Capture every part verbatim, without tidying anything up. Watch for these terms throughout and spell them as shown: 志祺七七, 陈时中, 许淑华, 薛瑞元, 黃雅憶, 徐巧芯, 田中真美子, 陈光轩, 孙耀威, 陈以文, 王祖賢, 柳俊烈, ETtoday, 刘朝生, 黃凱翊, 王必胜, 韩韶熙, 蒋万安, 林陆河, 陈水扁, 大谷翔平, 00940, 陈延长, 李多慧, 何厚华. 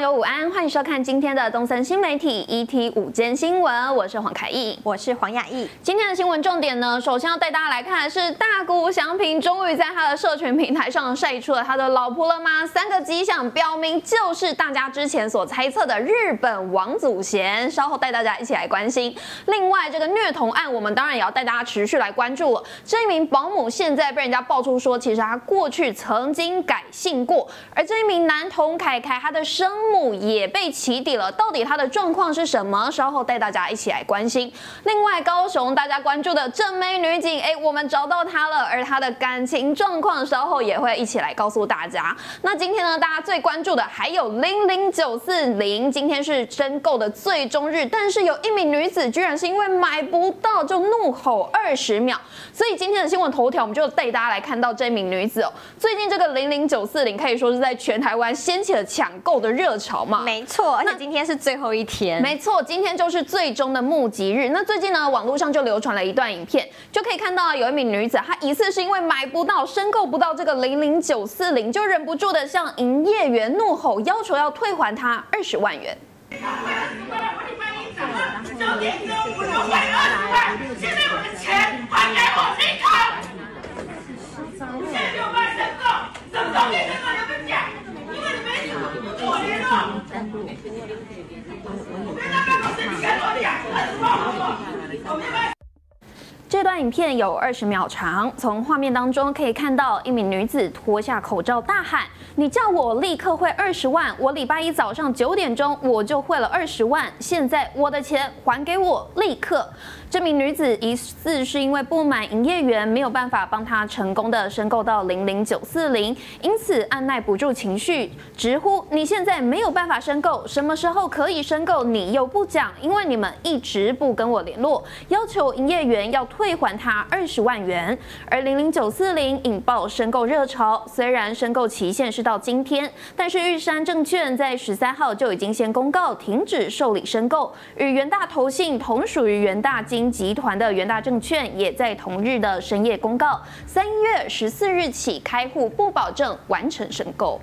网友午安，欢迎收看今天的东森新媒体 E T 午间新闻，我是黄凯义，我是黄雅义。今天的新闻重点呢，首先要带大家来看的是大谷翔平终于在他的社群平台上晒出了他的老婆了吗？三个迹象标明就是大家之前所猜测的日本王祖贤，稍后带大家一起来关心。另外，这个虐童案我们当然也要带大家持续来关注。这一名保姆现在被人家爆出说，其实他过去曾经改姓过，而这一名男童凯凯他的生母也被起底了，到底他的状况是什么？稍后带大家一起来关心。另外，高雄大家关注的正妹女警，哎，我们找到她了，而她的感情状况稍后也会一起来告诉大家。那今天呢，大家最关注的还有零零九四零，今天是申购的最终日，但是有一名女子居然是因为买不到就怒吼二十秒，所以今天的新闻头条我们就带大家来看到这名女子哦。最近这个零零九四零可以说是在全台湾掀起了抢购的热潮嘛，没错，而且今天是最后一天，没错，今天就是最终的募集日。那最近呢，网络上就流传了一段影片，就可以看到有一名女子，她疑似是因为买不到、申购不到这个零零九四零，就忍不住的向营业员怒吼，要求要退还她二十万元。这段影片有二十秒长，从画面当中可以看到一名女子脱下口罩大喊：“你叫我立刻汇二十万，我礼拜一早上九点钟我就汇了二十万，现在我的钱还给我，立刻！”这名女子疑似是因为不满营业员没有办法帮她成功的申购到零零九四零，因此按耐不住情绪，直呼：“你现在没有办法申购，什么时候可以申购？你又不讲，因为你们一直不跟我联络。”要求营业员要退还他二十万元。而零零九四零引爆申购热潮，虽然申购期限是到今天，但是玉山证券在十三号就已经先公告停止受理申购，与元大投信同属于元大金集团的元大证券也在同日的深夜公告，三月十四日起开户，不保证完成申购。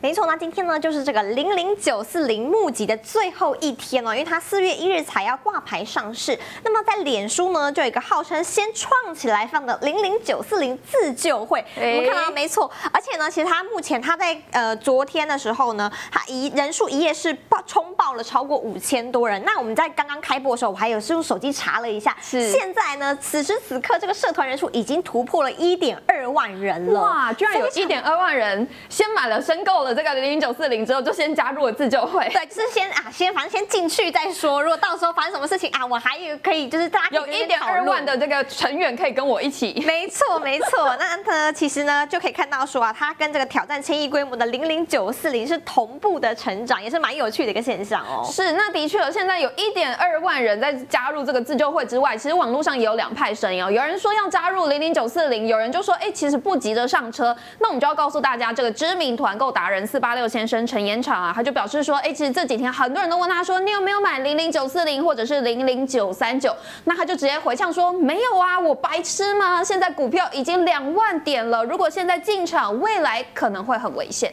没错，那今天呢就是这个零零九四零募集的最后一天哦，因为它四月一日才要挂牌上市。那么在脸书呢，就有一个号称先创起来放的零零九四零自救会，欸、我们看到没错。而且呢，其实它目前它在呃昨天的时候呢，它一人数一夜是爆冲爆了超过五千多人。那我们在刚刚开播的时候，我还有是用手机查了一下，现在呢此时此刻这个社团人数已经突破了一点二万人了。哇，居然有一点二万人先买了申购了。这个零零九四零之后就先加入了自救会，对，就是先啊，先反正先进去再说。如果到时候发生什么事情啊，我还有可以就是大家有一点二万的这个成员可以跟我一起。没错，没错。那呢，其实呢就可以看到说啊，它跟这个挑战千亿规模的零零九四零是同步的成长，也是蛮有趣的一个现象哦。是，那的确，现在有一点二万人在加入这个自救会之外，其实网络上也有两派声音哦。有人说要加入零零九四零，有人就说哎，其实不急着上车。那我们就要告诉大家，这个知名团购达人。四八六先生陈延长啊，他就表示说，哎、欸，其实这几天很多人都问他说，你有没有买零零九四零或者是零零九三九？那他就直接回呛说，没有啊，我白痴吗？现在股票已经两万点了，如果现在进场，未来可能会很危险。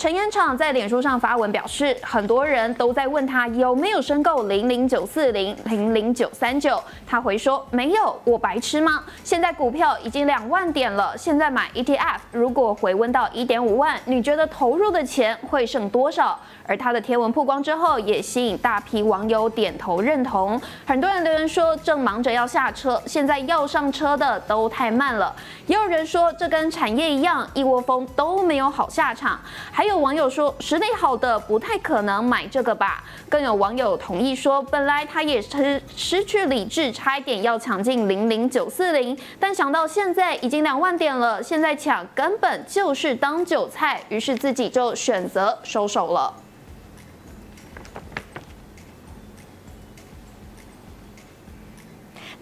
陈延长在脸书上发文表示，很多人都在问他有没有申购零零九四零、零零九三九，他回说没有，我白痴吗？现在股票已经两万点了，现在买 E T F， 如果回温到一点五万，你觉得投入的钱会剩多少？而他的贴文曝光之后，也吸引大批网友点头认同，很多人留言说正忙着要下车，现在要上车的都太慢了。也有人说这跟产业一样，一窝蜂都没有好下场，还。有网友说实力好的不太可能买这个吧，更有网友同意说，本来他也是失去理智，差一点要抢进零零九四零，但想到现在已经两万点了，现在抢根本就是当韭菜，于是自己就选择收手了。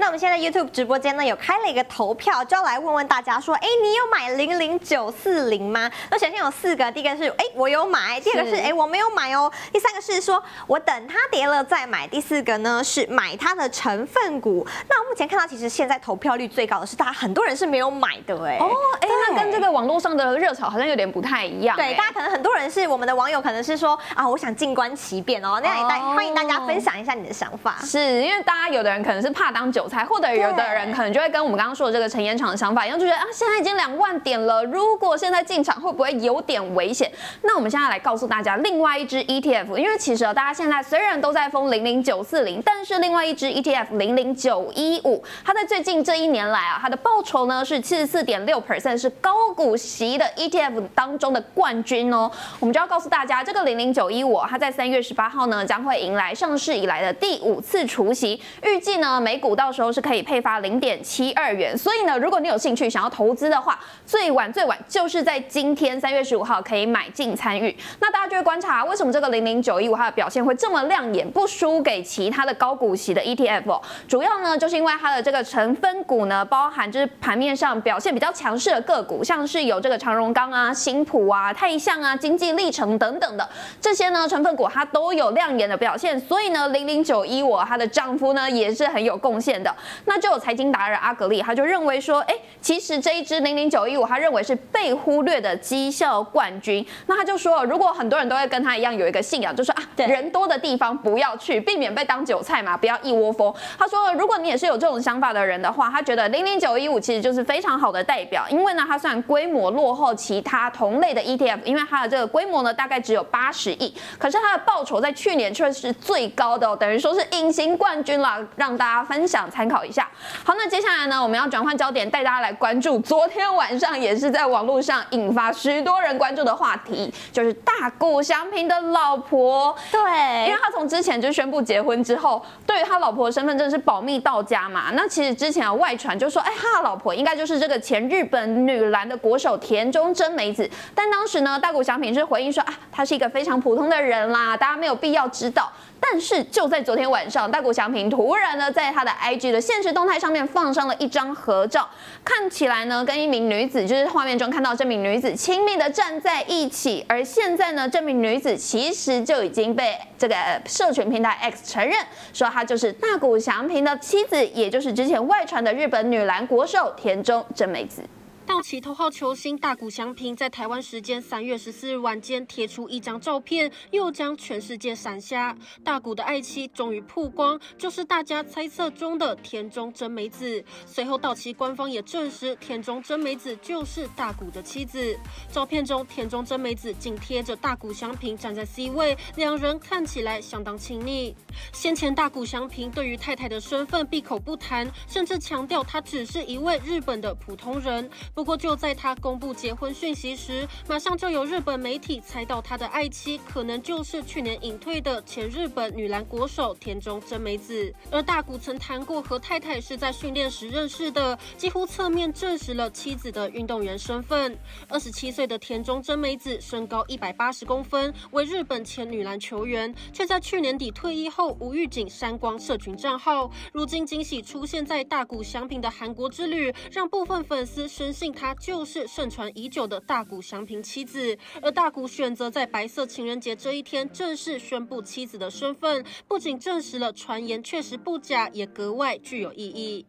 那我们现在 YouTube 直播间呢有开了一个投票，就要来问问大家说，哎，你有买零零九四零吗？那首先有四个，第一个是哎我有买，第二个是哎我没有买哦，第三个是说我等它跌了再买，第四个呢是买它的成分股。那目前看到其实现在投票率最高的是大家很多人是没有买的哎。哦，哎，那跟这个网络上的热潮好像有点不太一样。对，大家可能很多人是我们的网友可能是说啊我想静观其变哦，那也大欢迎大家分享一下你的想法。是因为大家有的人可能是怕当韭菜，或者有的人可能就会跟我们刚刚说的这个陈延长的想法一样，就觉得啊，现在已经两万点了，如果现在进场会不会有点危险？那我们现在来告诉大家另外一支 E T F， 因为其实大家现在虽然都在封零零九四零，但是另外一支 E T F 零零九一五，它在最近这一年来啊，它的报酬呢是七十四点六 percent， 是高股息的 E T F 当中的冠军哦。我们就要告诉大家，这个零零九一五，它在三月十八号呢将会迎来上市以来的第五次除息，预计呢每股到时候是可以配发零点七二元，所以呢，如果你有兴趣想要投资的话，最晚最晚就是在今天三月十五号可以买进参与。那大家就会观察，为什么这个零零九一五它的表现会这么亮眼，不输给其他的高股息的 E T F 哦？主要呢，就是因为它的这个成分股呢，包含就是盘面上表现比较强势的个股，像是有这个长荣钢啊、新普啊、泰象啊、经济历程等等的这些呢成分股，它都有亮眼的表现。所以呢，零零九一五它的涨幅呢也是很有贡献的。那就有财经达人阿格力，他就认为说，哎，其实这一支零零九一五，他认为是被忽略的绩效冠军。那他就说，如果很多人都会跟他一样有一个信仰，就说啊，人多的地方不要去，避免被当韭菜嘛，不要一窝蜂。他说，如果你也是有这种想法的人的话，他觉得零零九一五其实就是非常好的代表，因为呢，它虽然规模落后其他同类的 E T F， 因为它的这个规模呢大概只有八十亿，可是它的报酬在去年却是最高的、哦，等于说是隐形冠军啦，让大家分享参考一下。好，那接下来呢，我们要转换焦点，带大家来关注昨天晚上也是在网络上引发许多人关注的话题，就是大谷翔平的老婆。对，因为他从之前就宣布结婚之后，对于他老婆的身份证是保密到家嘛。那其实之前有外传就说，哎，他的老婆应该就是这个前日本女篮的国手田中真美子。但当时呢，大谷翔平是回应说，啊，他是一个非常普通的人啦，大家没有必要知道。但是就在昨天晚上，大谷翔平突然呢，在他的 I G 的限时动态上面放上了一张合照，看起来呢跟一名女子，就是画面中看到这名女子亲密的站在一起。而现在呢，这名女子其实就已经被这个社群平台 X 承认，说她就是大谷翔平的妻子，也就是之前外传的日本女篮国手田中真美子。到期头号球星大谷翔平在台湾时间三月十四日晚间贴出一张照片，又将全世界闪瞎。大谷的爱妻终于曝光，就是大家猜测中的田中真美子。随后到期官方也证实，田中真美子就是大谷的妻子。照片中，田中真美子紧贴着大谷翔平站在 C 位，两人看起来相当亲密。先前大谷翔平对于太太的身份闭口不谈，甚至强调她只是一位日本的普通人。不过，就在他公布结婚讯息时，马上就有日本媒体猜到他的爱妻可能就是去年隐退的前日本女篮国手田中真美子。而大谷曾谈过和太太是在训练时认识的，几乎侧面证实了妻子的运动员身份。二十七岁的田中真美子身高一百八十公分，为日本前女篮球员，却在去年底退役后无预警删光社群账号。如今惊喜出现在大谷翔平的韩国之旅，让部分粉丝深信。她就是盛传已久的大谷翔平妻子，而大谷选择在白色情人节这一天正式宣布妻子的身份，不仅证实了传言确实不假，也格外具有意义。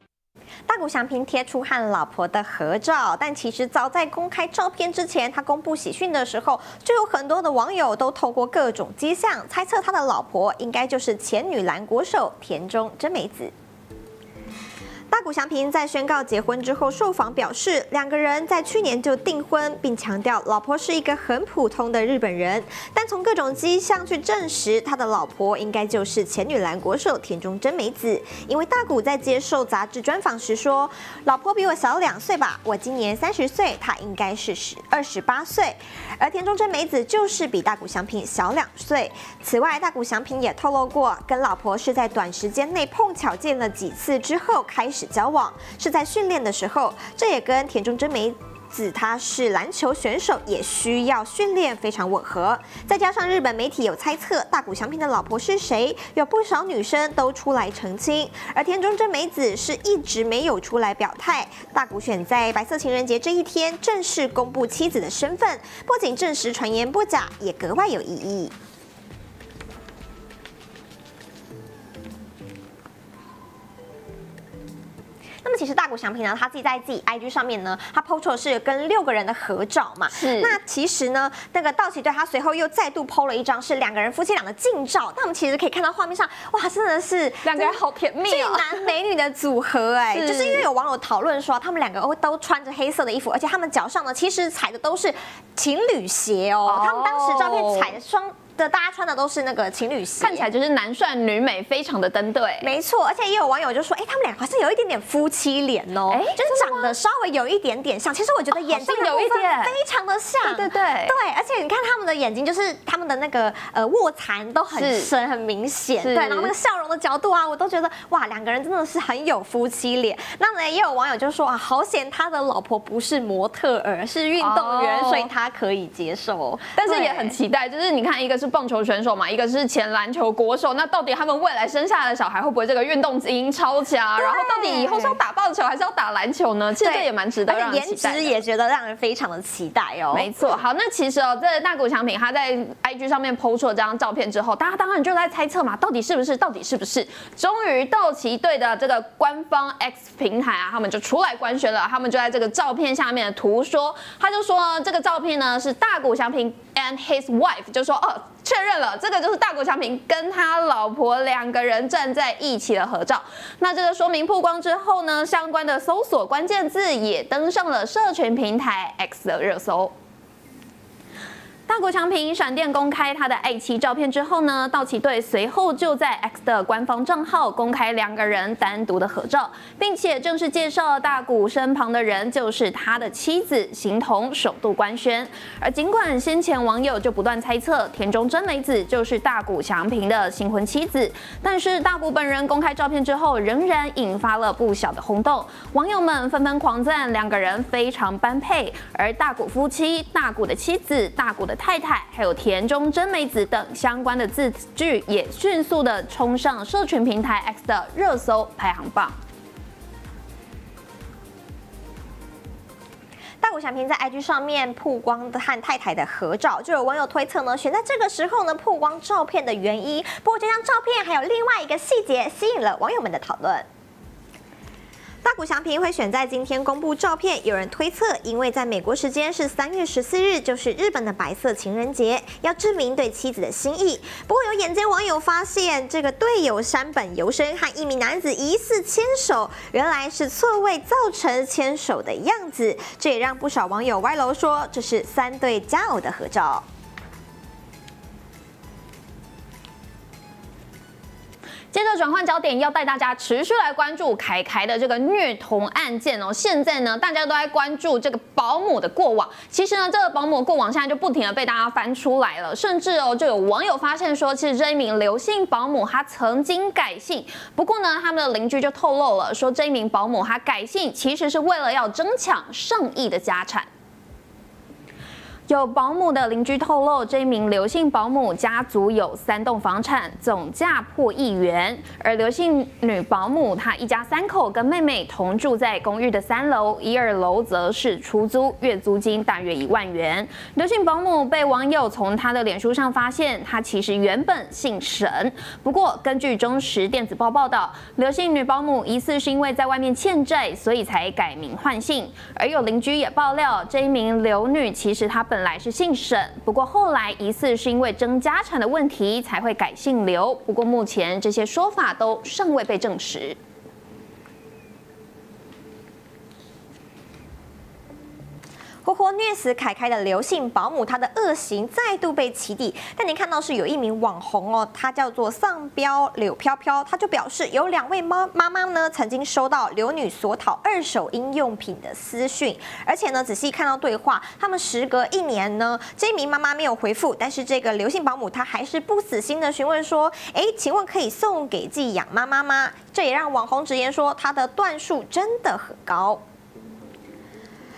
大谷翔平贴出和老婆的合照，但其实早在公开照片之前，他公布喜讯的时候，就有很多的网友都透过各种迹象猜测他的老婆应该就是前女篮国手田中真美子。大谷翔平在宣告结婚之后受访表示，两个人在去年就订婚，并强调老婆是一个很普通的日本人。但从各种迹象去证实，他的老婆应该就是前女篮国手田中真美子。因为大谷在接受杂志专访时说：“老婆比我小两岁吧，我今年三十岁，她应该是十二十八岁。”而田中真美子就是比大谷翔平小两岁。此外，大谷翔平也透露过，跟老婆是在短时间内碰巧见了几次之后开始交往，是在训练的时候，这也跟田中真美指他是篮球选手，也需要训练，非常吻合。再加上日本媒体有猜测大谷翔平的老婆是谁，有不少女生都出来澄清。而田中真美子是一直没有出来表态。大谷选在白色情人节这一天正式公布妻子的身份，不仅证实传言不假，也格外有意义。 那么其实大谷翔平呢，他自己在自己 I G 上面呢，他 po 出的是跟六个人的合照嘛。是。那其实呢，那个道奇队他随后又再度 po 了一张是两个人夫妻俩的近照。那我们其实可以看到画面上，哇，真的是两个人好甜蜜啊、哦，俊男美女的组合哎、欸。是就是因为有网友讨论说，他们两个都穿着黑色的衣服，而且他们脚上呢，其实踩的都是情侣鞋哦。哦他们当时照片踩的双。 的大家穿的都是那个情侣鞋，看起来就是男帅女美，非常的登对。没错，而且也有网友就说，哎、欸，他们俩好像有一点点夫妻脸哦，欸、就是长得稍微有一点点像。其实我觉得眼睛有一点非常的像，哦、对对对对。而且你看他们的眼睛，就是他们的那个呃卧蚕都很深，很明显。对，然后那个笑容的角度啊，我都觉得哇，两个人真的是很有夫妻脸。那呢，也有网友就说啊，好险他的老婆不是模特儿，是运动员，哦、所以他可以接受。但是也很期待，就是你看一个是。 棒球选手嘛，一个是前篮球国手，那到底他们未来生下来的小孩会不会这个运动基因超强？然后到底以后是要打棒球还是要打篮球呢？其实这也蛮值得让人期待的，而且颜值也觉得让人非常的期待哦。没错，好，那其实哦，这大谷翔平他在 I G 上面 po 出了这张照片之后，大家当然就在猜测嘛，到底是不是？到底是不是？终于道奇队的这个官方 X 平台啊，他们就出来官宣了，他们就在这个照片下面的图说，他就说这个照片呢是大谷翔平 and his wife， 就说哦。 确认了，这个就是大谷翔平跟他老婆两个人站在一起的合照。那这个说明曝光之后呢，相关的搜索关键字也登上了社群平台 X 的热搜。 大谷翔平闪电公开他的爱妻照片之后呢，道奇队随后就在 X 的官方账号公开两个人单独的合照，并且正式介绍大谷身旁的人就是他的妻子，形同首度官宣。而尽管先前网友就不断猜测田中真美子就是大谷翔平的新婚妻子，但是大谷本人公开照片之后，仍然引发了不小的轰动，网友们纷纷狂赞两个人非常般配，而大谷夫妻、大谷的妻子、大谷的 太太，还有田中真美子等相关的字句，也迅速的冲上社群平台 X 的热搜排行榜。 大谷翔平在 I G 上面曝光和太太的合照，就有网友推测呢，选在这个时候呢曝光照片的原因。不过这张照片还有另外一个细节吸引了网友们的讨论。 大谷翔平会选在今天公布照片，有人推测，因为在美国时间是三月十四日，就是日本的白色情人节，要证明对妻子的心意。不过有眼尖网友发现，这个队友山本由伸和一名男子疑似牵手，原来是错位造成牵手的样子，这也让不少网友歪楼说这是三对佳偶的合照。 接着转换焦点，要带大家持续来关注凯凯的这个虐童案件哦。现在呢，大家都在关注这个保姆的过往。其实呢，这个保姆过往现在就不停的被大家翻出来了，甚至哦，就有网友发现说，其实这一名刘姓保姆她曾经改姓，不过呢，他们的邻居就透露了说，这一名保姆她改姓其实是为了要争抢上亿的家产。 有保姆的邻居透露，这名刘姓保姆家族有三栋房产，总价破亿元。而刘姓女保姆她一家三口跟妹妹同住在公寓的三楼，一二楼则是出租，月租金大约一万元。刘姓保姆被网友从她的脸书上发现，她其实原本姓沈。不过，根据中时电子报报道，刘姓女保姆疑似是因为在外面欠债，所以才改名换姓。而有邻居也爆料，这一名刘女其实她本 本来是姓沈，不过后来疑似是因为争家产的问题才会改姓刘。不过目前这些说法都尚未被证实。 活活虐死凯凯的刘姓保姆，她的恶行再度被起底。但您看到是有一名网红哦，她叫做丧彪柳飘飘，她就表示有两位妈妈妈呢曾经收到刘女所讨二手婴用品的私讯，而且呢仔细看到对话，他们时隔一年呢，这名妈妈没有回复，但是这个刘姓保姆她还是不死心的询问说，哎，请问可以送给寄养妈妈吗？这也让网红直言说她的段数真的很高。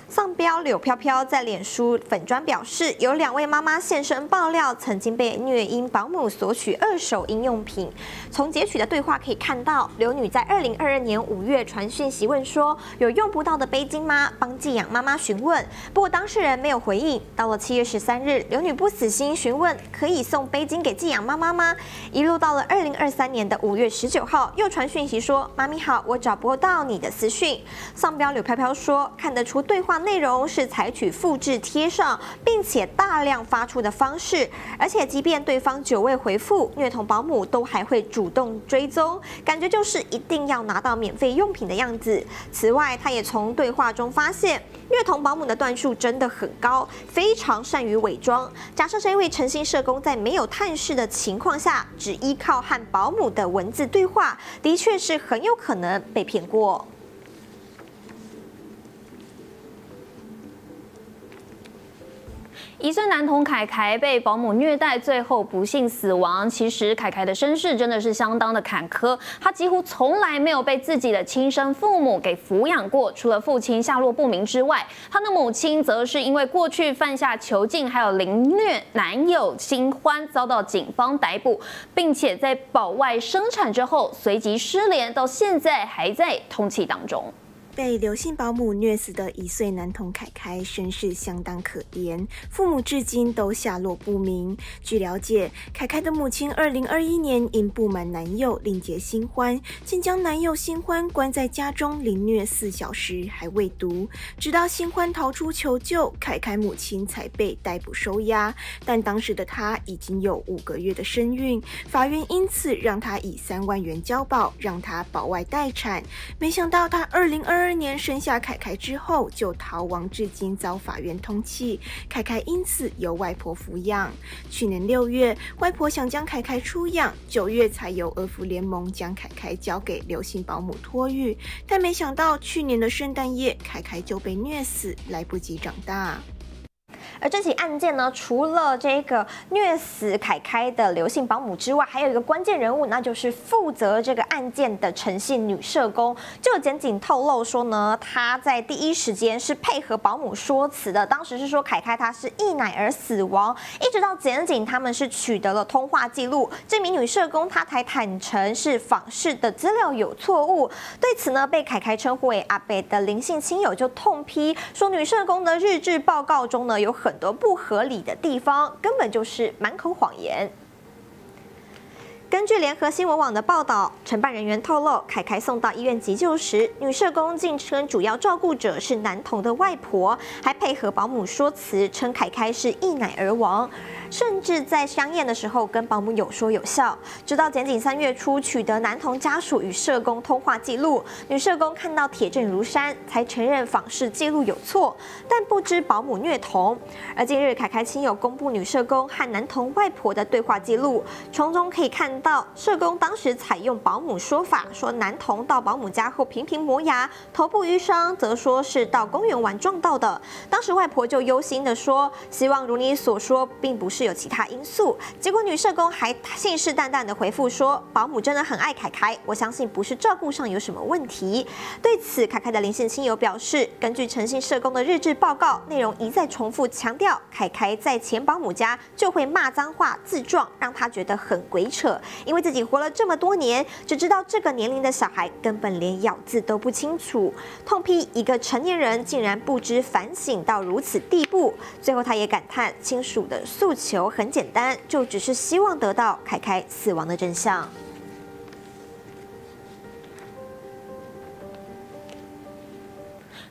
上标柳飘飘在脸书粉专表示，有两位妈妈现身爆料，曾经被虐婴保姆索取二手婴用品。从截取的对话可以看到，刘女在二零二二年五月传讯息问说，有用不到的背巾吗？帮寄养妈妈询问，不过当事人没有回应。到了七月十三日，刘女不死心询问，可以送背巾给寄养妈妈吗？一路到了二零二三年的五月十九号，又传讯息说，妈咪好，我找不到你的私讯。上标柳飘飘说，看得出对话 内容是采取复制贴上，并且大量发出的方式，而且即便对方久未回复，虐童保姆都还会主动追踪，感觉就是一定要拿到免费用品的样子。此外，他也从对话中发现，虐童保姆的段数真的很高，非常善于伪装。假设这一位诚信社工在没有探视的情况下，只依靠和保姆的文字对话，的确是很有可能被骗过。 一岁男童凯凯被保姆虐待，最后不幸死亡。其实凯凯的身世真的是相当的坎坷，他几乎从来没有被自己的亲生父母给抚养过，除了父亲下落不明之外，他的母亲则是因为过去犯下囚禁还有凌虐男友新欢，遭到警方逮捕，并且在保外生产之后随即失联，到现在还在通缉当中。 被刘姓保姆虐死的一岁男童凯凯身世相当可怜，父母至今都下落不明。据了解，凯凯的母亲二零二一年因不满男友另结新欢，竟将男友新欢关在家中凌虐四小时还未毒，直到新欢逃出求救，凯凯母亲才被逮捕收押。但当时的她已经有五个月的身孕，法院因此让她以三万元交保，让她保外待产。没想到她二零二二年 二年生下凯凯之后就逃亡，至今遭法院通缉。凯凯因此由外婆抚养。去年六月，外婆想将凯凯出养，九月才由儿福联盟将凯凯交给刘姓保姆托育。但没想到去年的圣诞夜，凯凯就被虐死，来不及长大。 而这起案件呢，除了这个虐死凯凯的刘姓保姆之外，还有一个关键人物，那就是负责这个案件的诚信女社工。就检警透露说呢，她在第一时间是配合保姆说辞的，当时是说凯凯她是溢奶而死亡，一直到检警他们是取得了通话记录，这名女社工她才坦诚是访视的资料有错误。对此呢，被凯凯称呼为阿北的林姓亲友就痛批说，女社工的日志报告中呢有 有很多不合理的地方，根本就是满口谎言。 根据联合新闻网的报道，承办人员透露，凯凯送到医院急救时，女社工竟称主要照顾者是男童的外婆，还配合保姆说辞，称凯凯是溢奶而亡，甚至在相验的时候跟保姆有说有笑。直到检警三月初取得男童家属与社工通话记录，女社工看到铁证如山，才承认访视记录有错，但不知保姆虐童。而近日，凯凯亲友公布女社工和男童外婆的对话记录，从中可以看 到社工当时采用保姆说法，说男童到保姆家后频频磨牙，头部淤伤，则说是到公园玩撞到的。当时外婆就忧心的说，希望如你所说，并不是有其他因素。结果女社工还信誓旦旦的回复说，保姆真的很爱凯凯，我相信不是照顾上有什么问题。对此，凯凯的林姓亲友表示，根据诚信社工的日志报告，内容一再重复强调，凯凯在前保姆家就会骂脏话、自撞，让他觉得很鬼扯。 因为自己活了这么多年，只知道这个年龄的小孩根本连咬字都不清楚，痛批一个成年人竟然不知反省到如此地步。最后，他也感叹亲属的诉求很简单，就只是希望得到凯凯死亡的真相。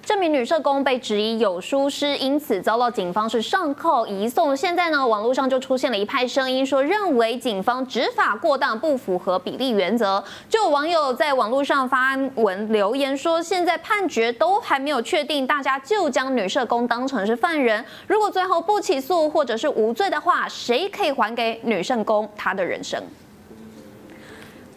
这名女社工被质疑有疏失，因此遭到警方是上铐移送。现在呢，网络上就出现了一派声音说，认为警方执法过当，不符合比例原则。就有网友在网络上发文留言说，现在判决都还没有确定，大家就将女社工当成是犯人。如果最后不起诉或者是无罪的话，谁可以还给女社工她的人生？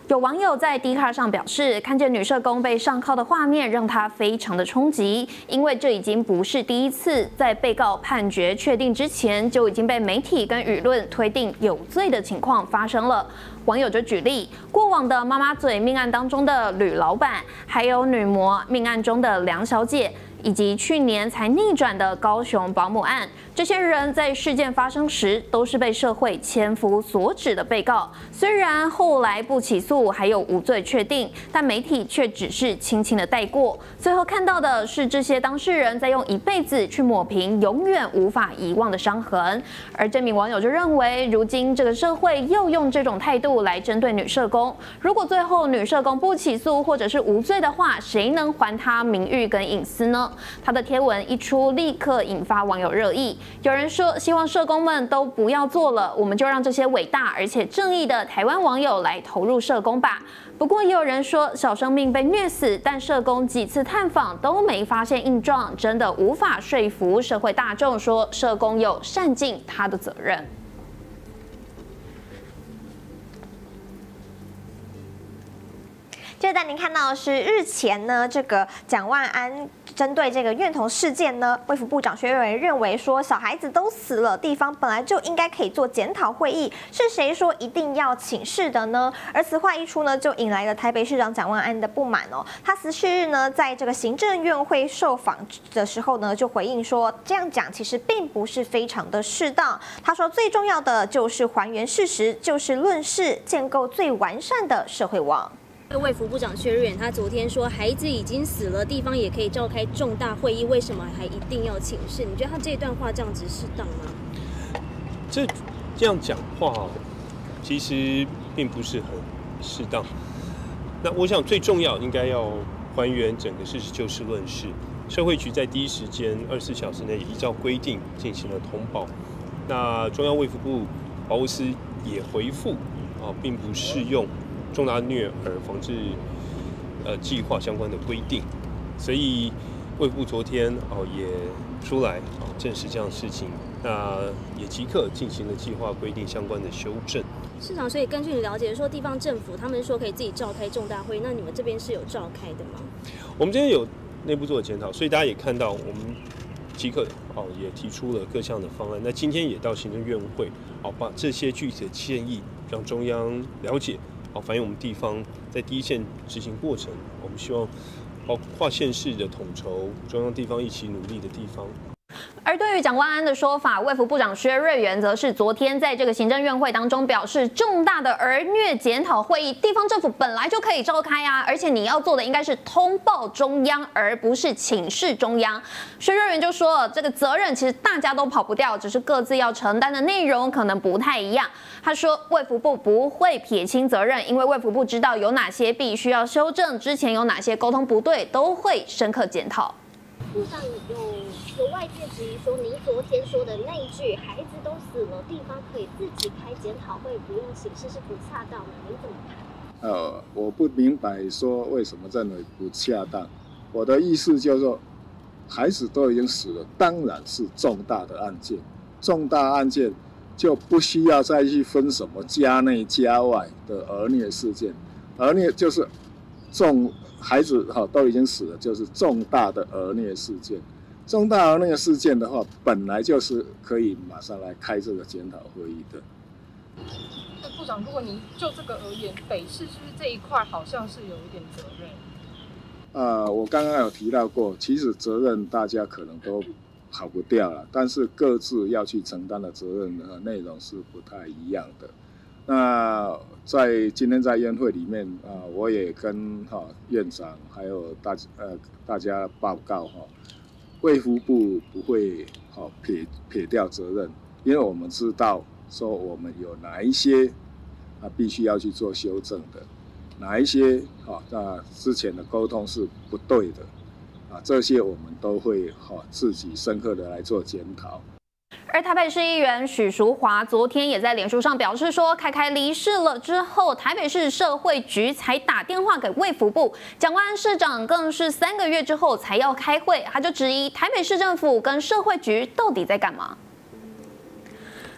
有网友在 Dcard 上表示，看见女社工被上铐的画面，让他非常的冲击，因为这已经不是第一次在被告判决确定之前，就已经被媒体跟舆论推定有罪的情况发生了。网友就举例，过往的妈妈嘴命案当中的吕老板，还有女模命案中的梁小姐。以及去年才逆转的高雄保姆案，这些人在事件发生时都是被社会千夫所指的被告。虽然后来不起诉，还有无罪确定，但媒体却只是轻轻的带过。最后看到的是这些当事人在用一辈子去抹平永远无法遗忘的伤痕。而这名网友就认为，如今这个社会又用这种态度来针对女社工。如果最后女社工不起诉或者是无罪的话，谁能还她名誉跟隐私呢？她的贴文一出，立刻引发网友热议。有人说，希望社工们都不要做了，我们就让这些伟大而且正义的台湾网友来投入社工吧。不过也有人说，小生命被虐死，但社工几次探访都没发现异状，真的无法说服社会大众说社工有善尽他的责任。就带您看到是日前呢，这个蒋万安针对这个院童事件呢，卫福部长薛瑞元认为说，小孩子都死了，地方本来就应该可以做检讨会议，是谁说一定要请示的呢？而此话一出呢，就引来了台北市长蒋万安的不满哦。他十四日呢，在这个行政院会受访的时候呢，就回应说，这样讲其实并不是非常的适当。他说，最重要的就是还原事实，就事论事，建构最完善的社会网。 卫福部长薛瑞元他昨天说，孩子已经死了，地方也可以召开重大会议，为什么还一定要请示？你觉得他这段话这样子适当吗？这这样讲话，其实并不是很适当。那我想最重要应该要还原整个事实，就事论事。社会局在第一时间二十四小时内依照规定进行了通报。那中央卫福部保护司也回复啊，并不适用 重大虐儿防治呃计划相关的规定，所以卫部昨天哦也出来哦证实这样的事情，那也即刻进行了计划规定相关的修正。市长，所以根据你了解说，地方政府他们说可以自己召开重大会，那你们这边是有召开的吗？我们今天有内部做的检讨，所以大家也看到我们即刻哦也提出了各项的方案。那今天也到行政院会哦把这些具体的建议让中央了解。 好，反映我们地方在第一线执行过程，我们希望包括跨县市的统筹，中央地方一起努力的地方。 而对于蒋万安的说法，卫福部长薛瑞元则是昨天在这个行政院会当中表示，重大的儿虐检讨会议，地方政府本来就可以召开啊，而且你要做的应该是通报中央，而不是请示中央。薛瑞元就说，这个责任其实大家都跑不掉，只是各自要承担的内容可能不太一样。他说，卫福部不会撇清责任，因为卫福部知道有哪些必须要修正，之前有哪些沟通不对，都会深刻检讨。部长有。 有外界质疑说，您昨天说的那一句“孩子都死了，地方可以自己开检讨会，不用请示”是不恰当的，您怎么看？呃，我不明白说为什么认为不恰当。我的意思就是说，孩子都已经死了，当然是重大的案件，重大案件就不需要再去分什么家内家外的儿虐事件，儿虐就是重孩子哈、哦、都已经死了，就是重大的儿虐事件。 重大儿虐事件的话，本来就是可以马上来开这个检讨会议的。那部长，如果您就这个而言，北市是不是这一块好像是有一点责任？呃，我刚刚有提到过，其实责任大家可能都跑不掉了，但是各自要去承担的责任和内容是不太一样的。那在今天在院会里面啊、呃，我也跟哈、哦、院长还有大呃大家报告哈。哦 卫福部不会好撇撇掉责任，因为我们知道说我们有哪一些啊必须要去做修正的，哪一些啊那之前的沟通是不对的，啊这些我们都会好自己深刻的来做检讨。 而台北市议员许淑华昨天也在脸书上表示说，凯凯离世了之后，台北市社会局才打电话给卫福部，蒋万安市长更是三个月之后才要开会，他就质疑台北市政府跟社会局到底在干嘛。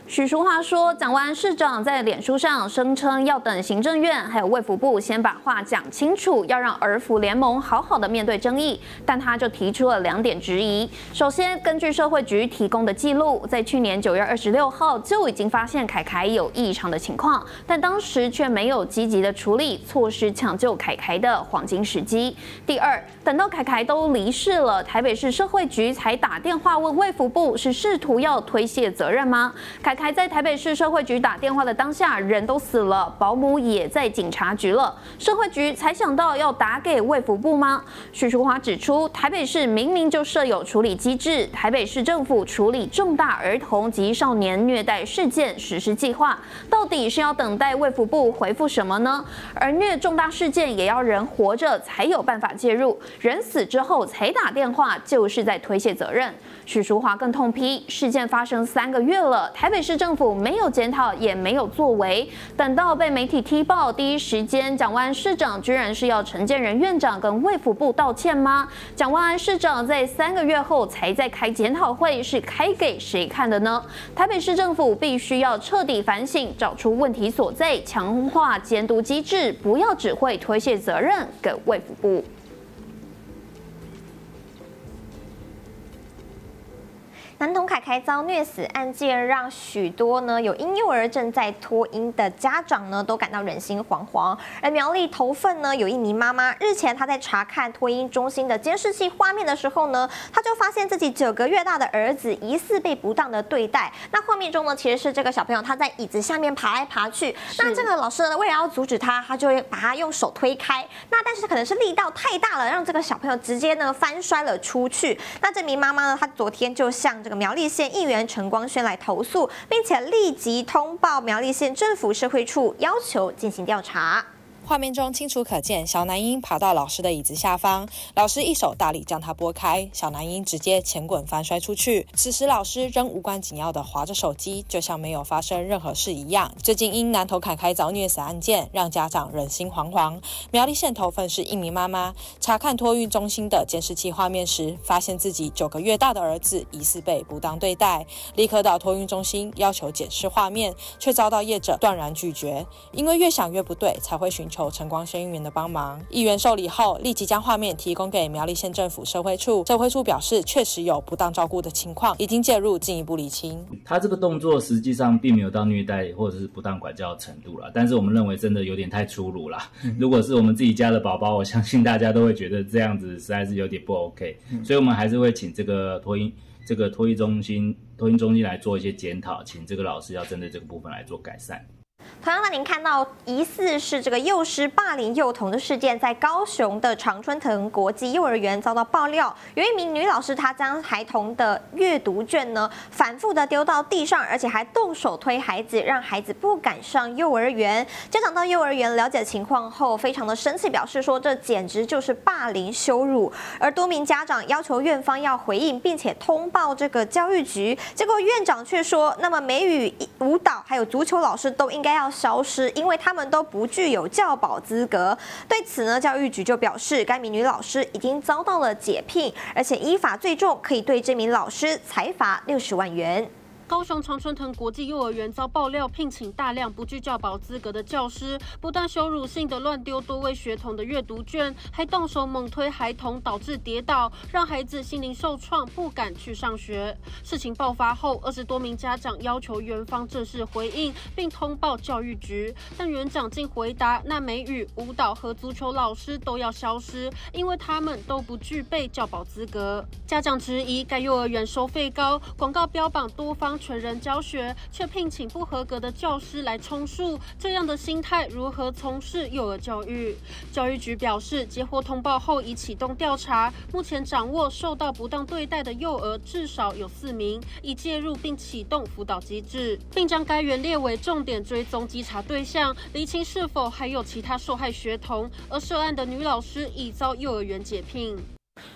许淑华说，蒋万安市长在脸书上声称要等行政院还有卫福部先把话讲清楚，要让儿福联盟好好的面对争议，但他就提出了两点质疑。首先，根据社会局提供的记录，在去年九月二十六号就已经发现凯凯有异常的情况，但当时却没有积极的处理措施抢救凯凯的黄金时机。第二，等到凯凯都离世了，台北市社会局才打电话问卫福部是试图要推卸责任吗？凯凯 还在台北市社会局打电话的当下，人都死了，保姆也在警察局了，社会局才想到要打给卫福部吗？许淑华指出，台北市明明就设有处理机制，台北市政府处理重大儿童及少年虐待事件实施计划，到底是要等待卫福部回复什么呢？而虐重大事件也要人活着才有办法介入，人死之后才打电话，就是在推卸责任。许淑华更痛批，事件发生三个月了，台北市 市政府没有检讨，也没有作为。等到被媒体踢爆，第一时间，蒋万安市长居然是要陈建仁院长跟卫福部道歉吗？蒋万安市长在三个月后才在开检讨会，是开给谁看的呢？台北市政府必须要彻底反省，找出问题所在，强化监督机制，不要只会推卸责任给卫福部。 男童凯凯遭虐死案件，让许多呢有婴幼儿正在托婴的家长呢都感到人心惶惶。而苗栗头份呢有一名妈妈，日前她在查看托婴中心的监视器画面的时候呢，她就发现自己九个月大的儿子疑似被不当的对待。那画面中呢其实是这个小朋友他在椅子下面爬来爬去，那这个老师呢为了要阻止他，他就会把他用手推开。那但是可能是力道太大了，让这个小朋友直接呢翻摔了出去。那这名妈妈呢，她昨天就向这个 苗栗县议员陈光轩来投诉，并且立即通报苗栗县政府社会处，要求进行调查。 画面中清楚可见，小男婴爬到老师的椅子下方，老师一手大力将他拨开，小男婴直接前滚翻摔出去。此时老师仍无关紧要的划着手机，就像没有发生任何事一样。最近因南投凯凯遭虐死案件，让家长人心惶惶。苗栗县头份市一名妈妈查看托育中心的监视器画面时，发现自己九个月大的儿子疑似被不当对待，立刻到托育中心要求检视画面，却遭到业者断然拒绝。因为越想越不对，才会寻 求陈光轩议员的帮忙，议员受理后立即将画面提供给苗栗县政府社会处，社会处表示确实有不当照顾的情况，已经介入进一步厘清。他这个动作实际上并没有到虐待或者是不当管教的程度了，但是我们认为真的有点太粗鲁了。嗯、如果是我们自己家的宝宝，我相信大家都会觉得这样子实在是有点不 OK，、嗯、所以我们还是会请这个托婴这个托育中心托婴中心来做一些检讨，请这个老师要针对这个部分来做改善。 同样，那您看到疑似是这个幼师霸凌幼童的事件，在高雄的常春藤国际幼儿园遭到爆料，有一名女老师她将孩童的阅读卷呢反复的丢到地上，而且还动手推孩子，让孩子不敢上幼儿园。家长到幼儿园了解情况后，非常的生气，表示说这简直就是霸凌羞辱。而多名家长要求院方要回应，并且通报这个教育局，结果院长却说，那么美语、舞蹈还有足球老师都应该 要消失，因为他们都不具有教保资格。对此呢，教育局就表示，该名女老师已经遭到了解聘，而且依法最重可以对这名老师裁罚六十万元。 高雄常春藤国际幼儿园遭爆料聘请大量不具教保资格的教师，不但羞辱性的乱丢多位学童的阅读卷，还动手猛推孩童，导致跌倒，让孩子心灵受创，不敢去上学。事情爆发后，二十多名家长要求园方正式回应，并通报教育局，但园长竟回答：那美语、舞蹈和足球老师都要消失，因为他们都不具备教保资格。家长质疑该幼儿园收费高，广告标榜多方 全人教学，却聘请不合格的教师来充数，这样的心态如何从事幼儿教育？教育局表示，接获通报后已启动调查，目前掌握受到不当对待的幼儿至少有四名，已介入并启动辅导机制，并将该园列为重点追踪稽查对象，厘清是否还有其他受害学童。而涉案的女老师已遭幼儿园解聘。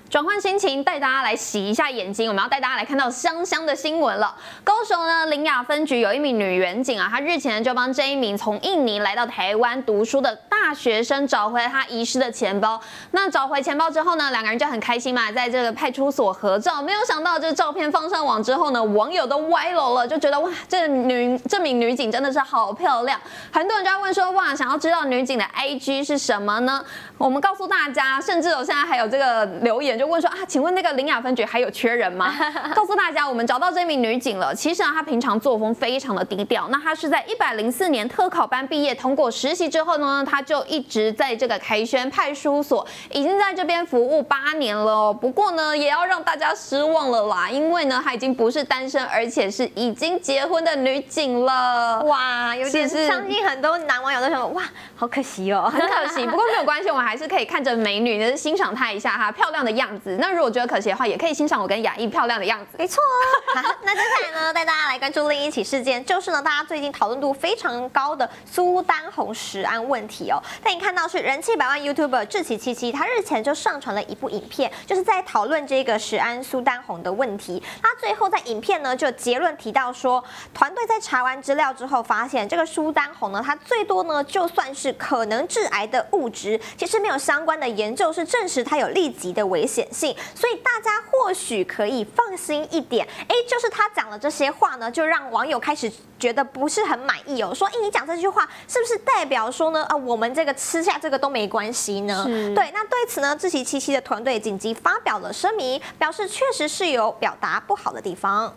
转换心情，带大家来洗一下眼睛。我们要带大家来看到香香的新闻了。高雄呢，苓雅分局有一名女员警啊，她日前就帮这一名从印尼来到台湾读书的大学生找回他遗失的钱包。那找回钱包之后呢，两个人就很开心嘛，在这个派出所合照。没有想到，这照片放上网之后呢，网友都歪楼了，就觉得哇，这女这名女警真的是好漂亮。很多人就在问说，哇，想要知道女警的 I G 是什么呢？我们告诉大家，甚至有现在还有这个留言。 就问说啊，请问那个苓雅分局还有缺人吗？告诉大家，我们找到这名女警了。其实啊，她平常作风非常的低调。那她是在一百零四年特考班毕业，通过实习之后呢，她就一直在这个凯旋派出所，已经在这边服务八年了哦。不过呢，也要让大家失望了啦，因为呢，她已经不是单身，而且是已经结婚的女警了。哇，有点是相信很多男网友都想哇，好可惜哦，很可惜。不过没有关系，我们还是可以看着美女呢，欣赏她一下哈，漂亮的样子。 样子，那如果觉得可惜的话，也可以欣赏我跟雅逸漂亮的样子。没错哦。好，那接下来呢，带大家来关注另一起事件，就是呢，大家最近讨论度非常高的苏丹红食安问题哦。但你看到是人气百万 YouTuber 志祺七七，他日前就上传了一部影片，就是在讨论这个食安苏丹红的问题。他最后在影片呢，就结论提到说，团队在查完资料之后，发现这个苏丹红呢，它最多呢就算是可能致癌的物质，其实没有相关的研究是证实它有立即的危险。 显性，所以大家或许可以放心一点。哎，就是他讲了这些话呢，就让网友开始觉得不是很满意哦。说，哎，你讲这句话是不是代表说呢？啊，我们这个吃下这个都没关系呢？对。那对此呢，志祺七七的团队紧急发表了声明，表示确实是有表达不好的地方。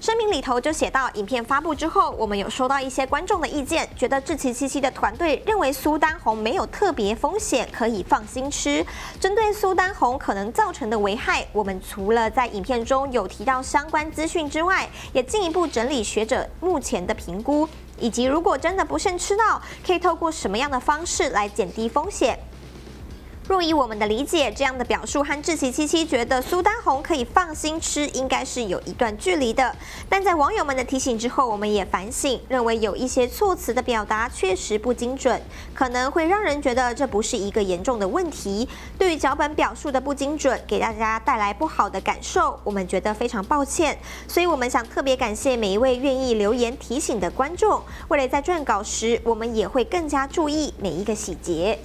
声明里头就写到，影片发布之后，我们有收到一些观众的意见，觉得志祺七七的团队认为苏丹红没有特别风险，可以放心吃。针对苏丹红可能造成的危害，我们除了在影片中有提到相关资讯之外，也进一步整理学者目前的评估，以及如果真的不慎吃到，可以透过什么样的方式来减低风险。 若以我们的理解，这样的表述和志祺七七觉得苏丹红可以放心吃，应该是有一段距离的。但在网友们的提醒之后，我们也反省，认为有一些措辞的表达确实不精准，可能会让人觉得这不是一个严重的问题。对于脚本表述的不精准，给大家带来不好的感受，我们觉得非常抱歉。所以我们想特别感谢每一位愿意留言提醒的观众。未来在撰稿时，我们也会更加注意每一个细节。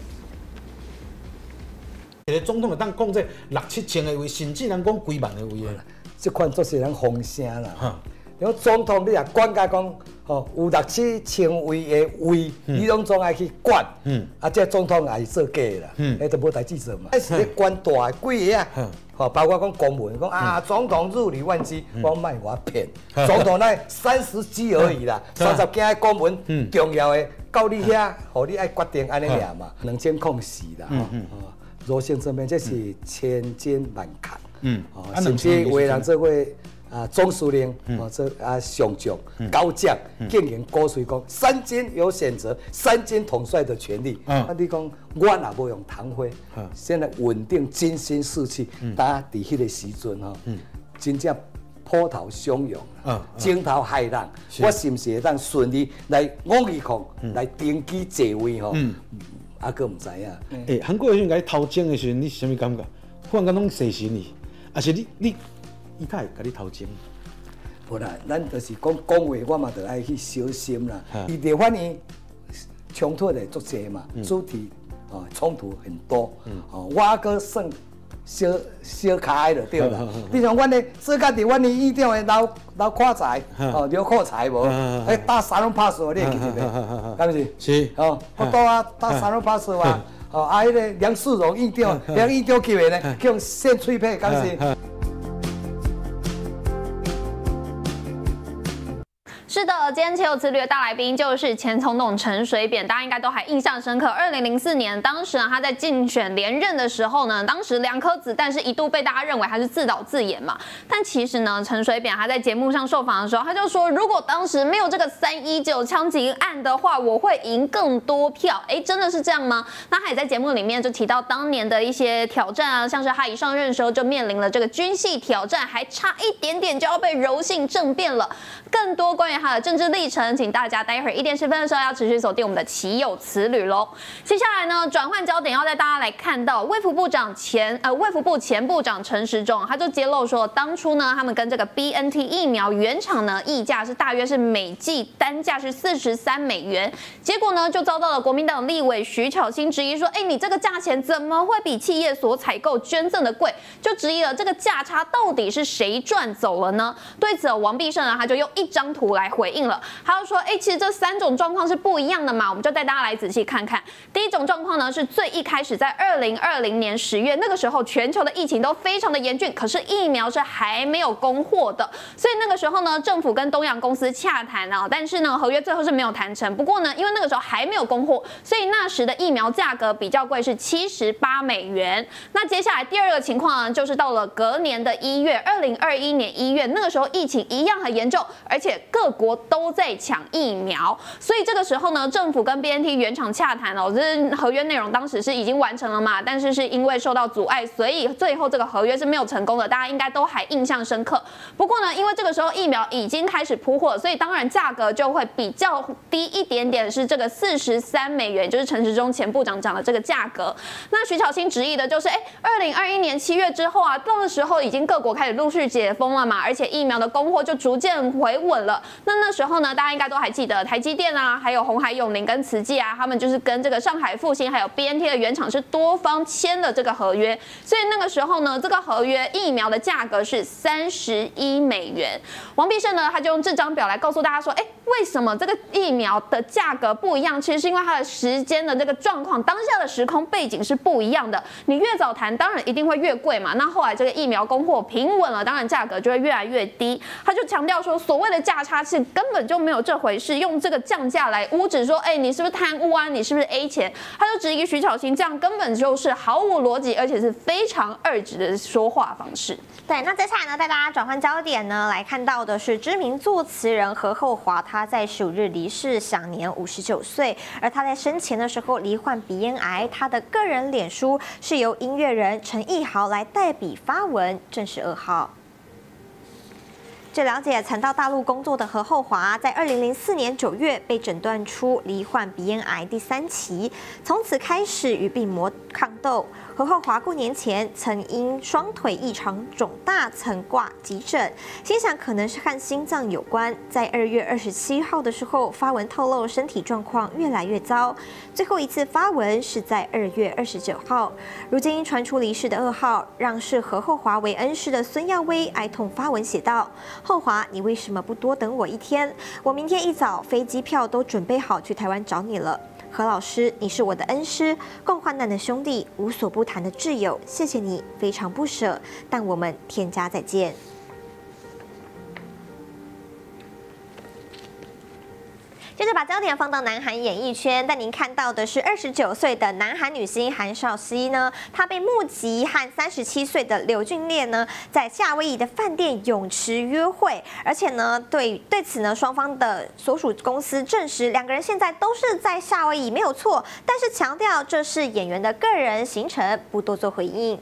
一个总统会当讲这六七千个位，甚至人讲几万个位啦。这款作是人风声啦。然后总统你也管家讲，吼有六七千位的位，你拢总爱去管。嗯。啊，这总统也是做假啦。嗯。哎，都无代志做嘛。哎，是咧管大几个啊？吼，包括讲公文，讲啊，总统入理万机，我卖我骗。总统那三十几而已啦，三十件公文，重要的到你遐，吼你爱决定安尼俩嘛，两千空四啦。嗯嗯。 柔性这边，这是千金万坎，嗯，哦，甚至为人这位啊总司令，哦，这啊上将高将，竟然鼓吹讲三军有选择三军统帅的权利，啊，你讲我也无用堂会，现在稳定军心士气，大家伫迄个时阵哈，真正波涛汹涌，惊涛骇浪，我是不是会当顺利来五二抗，来登基继位吼？ 阿哥唔知啊！诶、欸，韩国人甲你偷情的时阵，你是啥物感觉？忽然间拢死心哩，啊是你你伊太甲你偷情？无啦，咱就是讲讲话，我嘛着爱去小心啦。伊哋反正冲突的足侪嘛，主题哦冲突很多。哦，我阿哥算小小可爱就对啦。你像阮咧做家己，阮咧一定会留留口才，哦留口才无？哎，打三拢拍输，你会记得袂？敢毋是？是哦，我倒啊打三拢拍输啊！哦，啊，迄个梁世榮院長，梁院長去的呢，去用扇嘴皮，敢是？ 是的，今天《岂有此理》的大来宾就是前总统陈水扁，大家应该都还印象深刻。二零零四年，当时他在竞选连任的时候呢，当时两颗子弹是一度被大家认为他是自导自演嘛。但其实呢，陈水扁他在节目上受访的时候，他就说，如果当时没有这个三一九枪击案的话，我会赢更多票。哎，真的是这样吗？那他也在节目里面就提到当年的一些挑战啊，像是他一上任的时候就面临了这个军系挑战，还差一点点就要被柔性政变了。更多关于他的政治历程，请大家待会儿一点十分的时候要持续锁定我们的奇有此旅喽。接下来呢，转换焦点要带大家来看到卫福部长前呃卫福部前部长陈时中，他就揭露说，当初呢他们跟这个 B N T 疫苗原厂呢议价是大约是每剂单价是四十三美元，结果呢就遭到了国民党立委徐巧芯质疑说，哎，你这个价钱怎么会比企业所采购捐赠的贵？就质疑了这个价差到底是谁赚走了呢？对此，王必胜呢他就用一张图来回应了，他就说，哎，其实这三种状况是不一样的嘛，我们就带大家来仔细看看。第一种状况呢是最一开始在二零二零年十月那个时候，全球的疫情都非常的严峻，可是疫苗是还没有供货的，所以那个时候呢，政府跟东洋公司洽谈啊，但是呢合约最后是没有谈成。不过呢，因为那个时候还没有供货，所以那时的疫苗价格比较贵，是七十八美元。那接下来第二个情况呢，就是到了隔年的一月，二零二一年一月，那个时候疫情一样很严重，而且各国都在抢疫苗，所以这个时候呢，政府跟 B N T 原厂洽谈哦，这合约内容当时是已经完成了嘛，但是是因为受到阻碍，所以最后这个合约是没有成功的，大家应该都还印象深刻。不过呢，因为这个时候疫苗已经开始铺货，所以当然价格就会比较低一点点，是这个四十三美元，就是陈时中前部长讲的这个价格。那徐巧芯质疑的就是，哎，二零二一年七月之后啊，到的时候已经各国开始陆续解封了嘛，而且疫苗的供货就逐渐回稳了。那那时候呢，大家应该都还记得台积电啊，还有鸿海永宁跟慈济啊，他们就是跟这个上海复兴还有 B N T 的原厂是多方签的这个合约，所以那个时候呢，这个合约疫苗的价格是三十一美元。王必胜呢，他就用这张表来告诉大家说，哎，为什么这个疫苗的价格不一样？其实是因为它的时间的这个状况，当下的时空背景是不一样的。你越早谈，当然一定会越贵嘛。那后来这个疫苗供货平稳了，当然价格就会越来越低。他就强调说，所谓的价差是根本就没有这回事，用这个降价来污指说，哎，你是不是贪污啊？你是不是 A 钱？他就质疑徐巧芯这样根本就是毫无逻辑，而且是非常二指的说话方式。对，那接下来呢，带大家转换焦点呢，来看到的是知名作词人何厚华，他在十五日离世，享年五十九岁。而他在生前的时候罹患鼻咽癌，他的个人脸书是由音乐人陈奕豪来代笔发文，正式噩耗。据了解，曾到大陆工作的何厚华，在二零零四年九月被诊断出罹患鼻咽癌第三期，从此开始与病魔抗斗。何厚华过年前曾因双腿异常肿大，曾挂急诊，心想可能是和心脏有关。在二月二十七号的时候发文透露身体状况越来越糟，最后一次发文是在二月二十九号。如今传出离世的噩耗，让视何厚华为恩师的孙耀威哀痛发文写道。厚华，你为什么不多等我一天？我明天一早飞机票都准备好去台湾找你了。何老师，你是我的恩师，共患难的兄弟，无所不谈的挚友，谢谢你，非常不舍。但我们天家再见。接着把焦点放到南韩演艺圈，带您看到的是二十九岁的南韩女星韩韶熙呢，她被目击和三十七岁的柳俊烈呢，在夏威夷的饭店泳池约会，而且呢，对对此呢，双方的所属公司证实，两个人现在都是在夏威夷，没有错，但是强调这是演员的个人行程，不多做回应。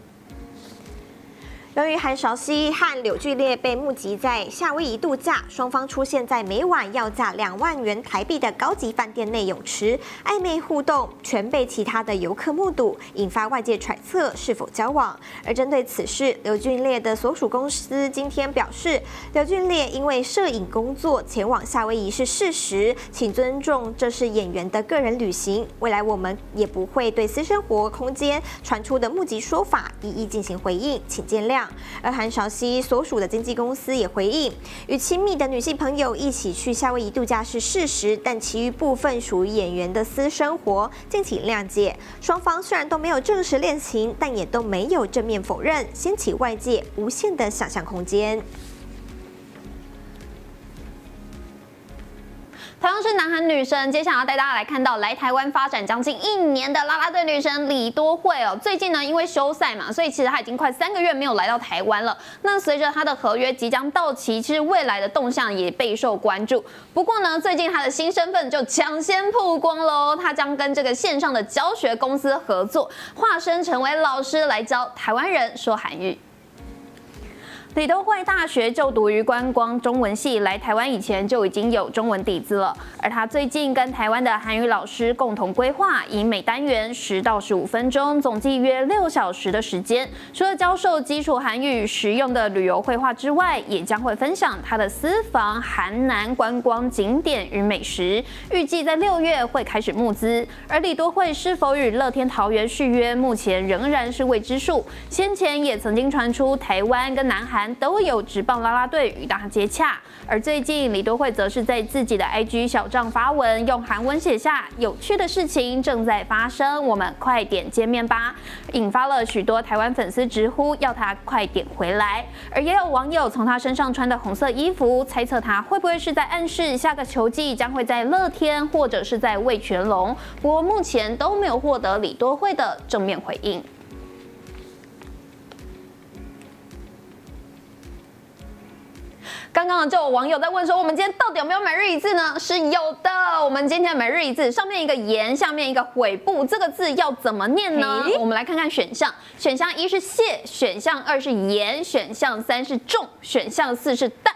由于韩韶熙和柳俊烈被目击在夏威夷度假，双方出现在每晚要价两万元台币的高级饭店内泳池，暧昧互动全被其他的游客目睹，引发外界揣测是否交往。而针对此事，柳俊烈的所属公司今天表示，柳俊烈因为摄影工作前往夏威夷是事实，请尊重这是演员的个人旅行，未来我们也不会对私生活空间传出的目击说法一一进行回应，请见谅。而韩韶熙所属的经纪公司也回应，与亲密的女性朋友一起去夏威夷度假是事实，但其余部分属于演员的私生活，敬请谅解。双方虽然都没有证实恋情，但也都没有正面否认，掀起外界无限的想象空间。同样是南韩女神，接下来要带大家来看到来台湾发展将近一年的啦啦队女神李多慧哦，最近呢因为休赛嘛，所以其实她已经快三个月没有来到台湾了。那随着她的合约即将到期，其实未来的动向也备受关注。不过呢，最近她的新身份就抢先曝光喽，她将跟这个线上的教学公司合作，化身成为老师来教台湾人说韩语。李登辉大学就读于观光中文系，来台湾以前就已经有中文底子了。而他最近跟台湾的韩语老师共同规划，以每单元十到十五分钟，总计约六小时的时间，除了教授基础韩语实用的旅游绘画之外，也将会分享他的私房韩南观光景点与美食。预计在六月会开始募资。而李登辉是否与乐天桃园续约，目前仍然是未知数。先前也曾经传出台湾跟南韩都有职棒啦啦队与他接洽，而最近李多惠则是在自己的 I G 小账发文，用韩文写下“有趣的事情正在发生，我们快点见面吧”，引发了许多台湾粉丝直呼要他快点回来。而也有网友从他身上穿的红色衣服猜测他会不会是在暗示下个球季将会在乐天或者是在味全龙，不过目前都没有获得李多惠的正面回应。刚刚就有网友在问说，我们今天到底有没有每日一字呢？是有的，我们今天每日一字上面一个言，下面一个悔部，这个字要怎么念呢？我们来看看选项，选项一是谢，选项二是言，选项三是重，选项四是淡。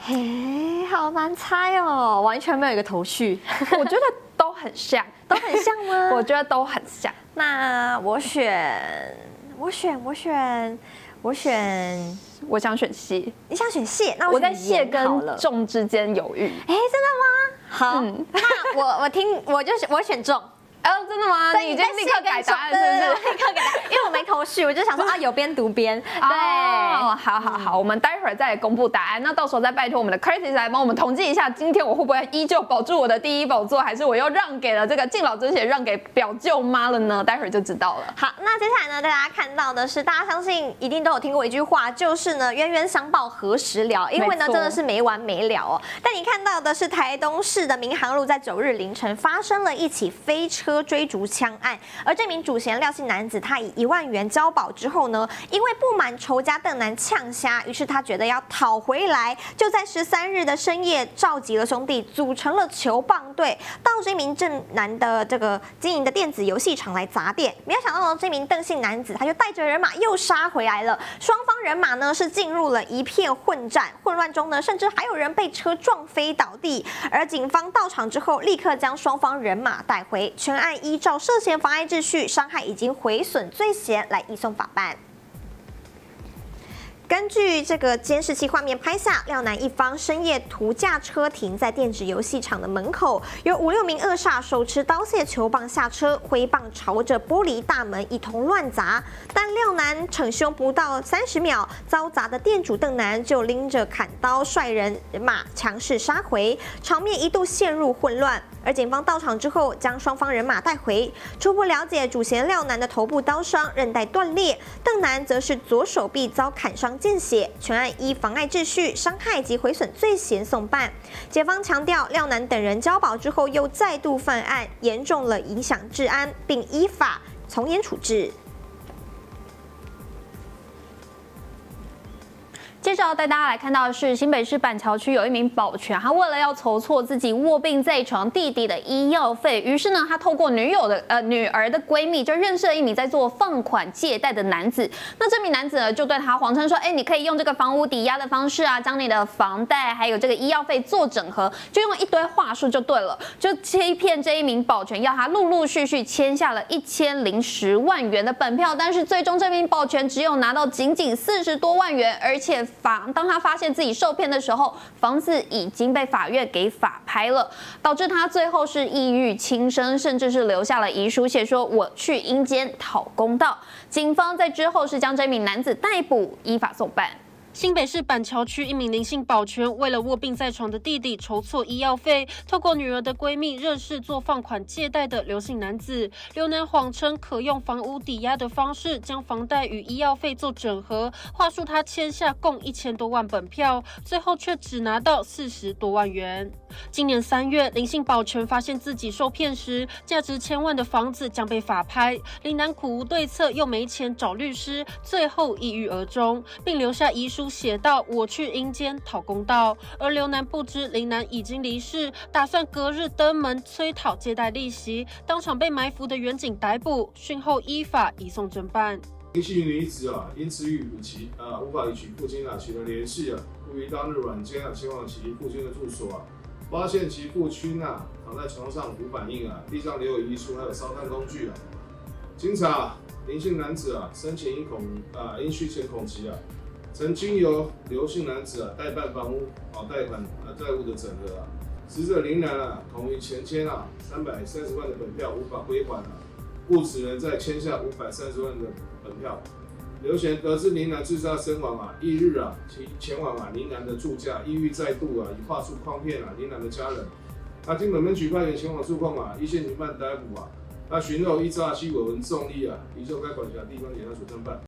嘿，好难猜哦，完全没有一个头绪。我觉得都很像，都很像吗？我觉得都很像。那我选，我选，我选。我选，我想选蟹。你想选蟹？那 我, 我在蟹跟重之间犹豫。哎、欸，真的吗？好，嗯、那我我听我就我选重。哦，真的吗？你已经立刻改答案，是不是？立刻改答案，因为我没头绪，我就想说啊，有边读边。对，好好好，我们待会儿再公布答案。那到时候再拜托我们的 Crazy 来帮我们统计一下，今天我会不会依旧保住我的第一宝座，还是我又让给了这个敬老之血，让给表舅妈了呢？待会儿就知道了。好，那接下来呢，大家看到的是，大家相信一定都有听过一句话，就是呢，冤冤相报何时了？因为呢，真的是没完没了哦。但你看到的是，台东市的民航路在九日凌晨发生了一起飞车追逐枪案，而这名主嫌廖姓男子，他以一万元交保之后呢，因为不满仇家邓男呛虾，于是他觉得要讨回来，就在十三日的深夜召集了兄弟，组成了球棒队，到这名郑男的这个经营的电子游戏场来砸店。没有想到呢，这名邓姓男子他就带着人马又杀回来了，双方人马呢是进入了一片混战，混乱中呢，甚至还有人被车撞飞倒地。而警方到场之后，立刻将双方人马带回，全案依照涉嫌妨碍秩序、伤害以及毁损罪嫌来移送法办。根据这个监视器画面拍下，廖男一方深夜途驾车停在电子游戏场的门口，有五六名恶煞手持刀械、球棒下车，挥棒朝着玻璃大门一通乱砸。但廖男逞凶不到三十秒，遭砸的店主邓男就拎着砍刀率人马强势杀回，场面一度陷入混乱。而警方到场之后，将双方人马带回。初步了解，主嫌廖男的头部刀伤，韧带断裂；邓男则是左手臂遭砍伤见血。全案依妨碍秩序、伤害及毁损罪嫌送办。检方强调，廖男等人交保之后又再度犯案，严重了影响治安，并依法从严处置。接着带大家来看到的是，新北市板桥区有一名保全，他为了要筹措自己卧病在床弟弟的医药费，于是呢，他透过女友的呃女儿的闺蜜，就认识了一名在做放款借贷的男子。那这名男子呢，就对他谎称说，哎，你可以用这个房屋抵押的方式啊，将你的房贷还有这个医药费做整合，就用一堆话术就对了，就欺骗这一名保全，要他陆陆续续签下了一千零十万元的本票，但是最终这名保全只有拿到仅仅四十多万元，而且。房当他发现自己受骗的时候，房子已经被法院给法拍了，导致他最后是抑郁轻生，甚至是留下了遗书，写说我去阴间讨公道。警方在之后是将这名男子逮捕，依法送办。新北市板桥区一名林姓保全，为了卧病在床的弟弟筹措医药费，透过女儿的闺蜜认识做放款借贷的刘姓男子。刘男谎称可用房屋抵押的方式将房贷与医药费做整合，话术他签下共一千多万本票，最后却只拿到四十多万元。今年三月，林姓保全发现自己受骗时，价值千万的房子将被法拍，林男苦无对策，又没钱找律师，最后抑郁而终，并留下遗书。写到我去阴间讨公道，而刘男不知林男已经离世，打算隔日登门催讨借贷利息，当场被埋伏的员警逮捕，讯后依法移送侦办。因系女子啊，因雌与母其啊无法与父亲啊取得联系啊，故于当日晚间啊前往其父亲的住所啊，发现其父亲啊躺在床上无反应啊，地上留有遗书还有烧炭工具啊。经查，林姓男子啊生前因恐啊因需钱恐急啊，曾经由刘姓男子啊代办房屋啊贷款啊债务的整合啊，死者林然啊恐于前签啊三百三十万的本票无法归还啊。 故此人在签下五百三十万的本票。刘贤得知林然自杀身亡啊，翌日啊，其前往啊林然的住家，意欲再度啊，以话术诓骗啊林然的家人。那经本分局派员前往数控啊，依现行犯逮捕啊。那寻肉依诈欺、伪文重力啊，移送该管辖地方检察署侦办。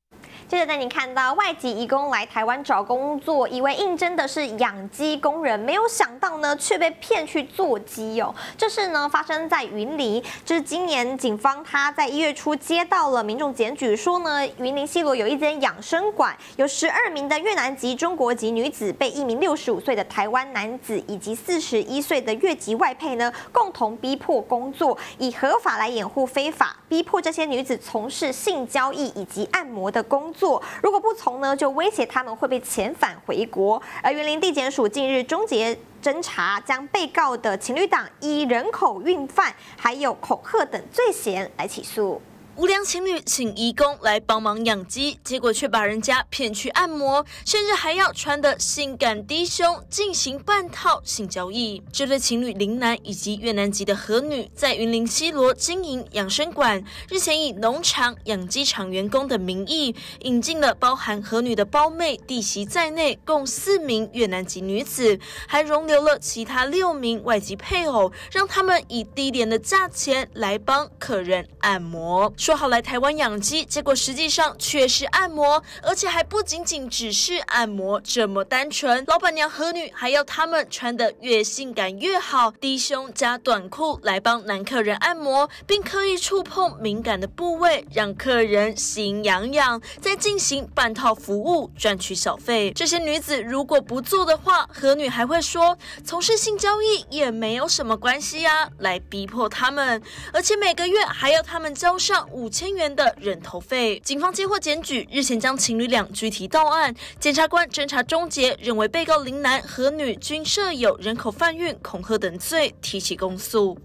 接着带您看到外籍移工来台湾找工作，以为应征的是养鸡工人，没有想到呢却被骗去做鸡哦。这事呢发生在云林，就是今年警方他在一月初接到了民众检举，说呢云林西螺有一间养生馆，有十二名的越南籍中国籍女子被一名六十五岁的台湾男子以及四十一岁的越籍外配呢共同逼迫工作，以合法来掩护非法，逼迫这些女子从事性交易以及按摩的工作。 做如果不从呢，就威胁他们会被遣返回国。而云林地检署近日终结侦查，将被告的情侣档以人口运犯还有恐吓等罪嫌来起诉。无良情侣请移工来帮忙养鸡，结果却把人家骗去按摩，甚至还要穿得性感低胸进行半套性交易。这对情侣林男以及越南籍的和女，在云林西螺经营养生馆，日前以农场养鸡场员工的名义，引进了包含和女的胞妹、弟媳在内，共四名越南籍女子，还容留了其他六名外籍配偶，让他们以低廉的价钱来帮客人按摩。 说好来台湾养鸡，结果实际上却是按摩，而且还不仅仅只是按摩这么单纯。老板娘和女还要他们穿得越性感越好，低胸加短裤来帮男客人按摩，并刻意触碰敏感的部位，让客人心痒痒，再进行半套服务赚取小费。这些女子如果不做的话，和女还会说从事性交易也没有什么关系啊，来逼迫他们，而且每个月还要他们交上 五千元的人头费，警方接获检举，日前将情侣俩拘提到案。检察官侦查终结，认为被告林男和女均设有人口贩运、恐吓等罪，提起公诉。